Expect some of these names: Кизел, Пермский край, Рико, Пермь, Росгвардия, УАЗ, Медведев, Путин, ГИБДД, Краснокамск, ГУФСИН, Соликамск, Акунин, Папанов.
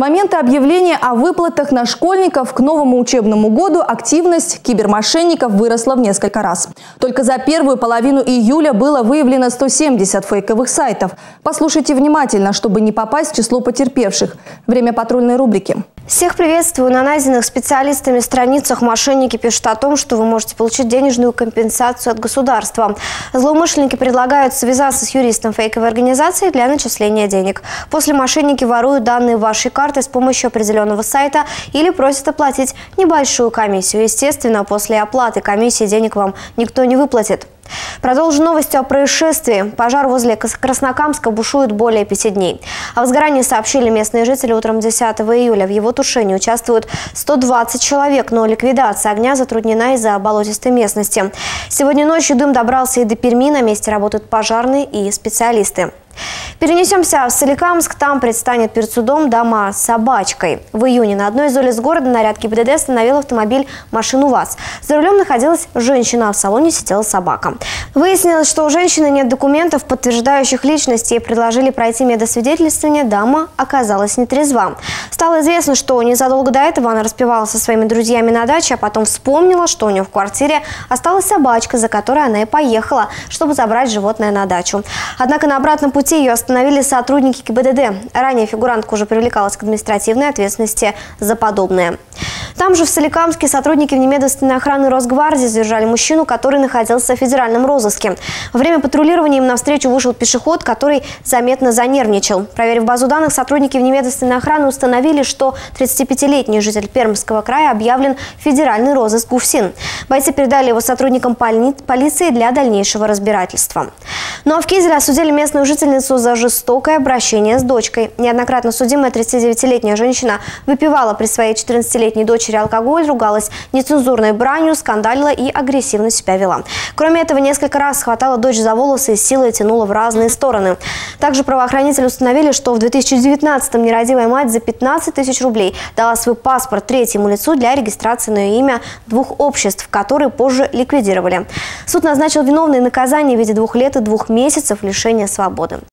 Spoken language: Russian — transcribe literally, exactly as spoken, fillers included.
момента объявления о выплатах на школьников к новому учебному году активность кибермошенников выросла в несколько раз. Только за первую половину июля было выявлено сто семьдесят фейковых сайтов. Послушайте внимательно, чтобы не попасть в число потерпевших. Время патрульной рубрики. Всех приветствую. На найденных специалистами страницах мошенники пишут о том, что вы можете получить денежную компенсацию от государства. Злоумышленники предлагают связаться с юристом фейковой организации для начисления денег. После мошенники воруют данные вашей карты с помощью определенного сайта или просят оплатить небольшую комиссию. Естественно, после оплаты комиссии денег вам никто не выплатит. Продолжу новости о происшествии. Пожар возле Краснокамска бушует более пяти дней. О возгорании сообщили местные жители утром десятого июля. В его тушении участвуют сто двадцать человек, но ликвидация огня затруднена из-за болотистой местности. Сегодня ночью дым добрался и до Перми. На месте работают пожарные и специалисты. Перенесемся в Соликамск. Там предстанет перед судом дома с собачкой. В июне на одной из улиц города наряд ГИБДД остановил автомобиль машин УАЗ. За рулем находилась женщина, а в салоне сидела собака. Выяснилось, что у женщины нет документов, подтверждающих личность. Ей предложили пройти медосвидетельствование. Дама оказалась нетрезва. Стало известно, что незадолго до этого она распевала со своими друзьями на даче, а потом вспомнила, что у нее в квартире осталась собачка, за которой она и поехала, чтобы забрать животное на дачу. Однако на обратном пути ее остановили. Остановили сотрудники ГИБДД. Ранее фигурантка уже привлекалась к административной ответственности за подобное. Там же в Соликамске сотрудники внемедственной охраны Росгвардии задержали мужчину, который находился в федеральном розыске. Во время патрулирования им навстречу вышел пешеход, который заметно занервничал. Проверив базу данных, сотрудники внемедственной охраны установили, что тридцатипятилетний житель Пермского края объявлен в федеральный розыск ГУФСИН. Бойцы передали его сотрудникам полиции для дальнейшего разбирательства. Ну а в Кизеле осудили местную жительницу за жестокое обращение с дочкой. Неоднократно судимая тридцатидевятилетняя женщина выпивала при своей четырнадцатилетней дочери алкоголь, ругалась нецензурной бранью, скандалила и агрессивно себя вела. Кроме этого, несколько раз хватала дочь за волосы и силой тянула в разные стороны. Также правоохранители установили, что в две тысячи девятнадцатом нерадивая мать за пятнадцать тысяч рублей дала свой паспорт третьему лицу для регистрации на ее имя двух обществ, которые позже ликвидировали. Суд назначил виновные наказание в виде двух лет и двух месяцев лишения свободы.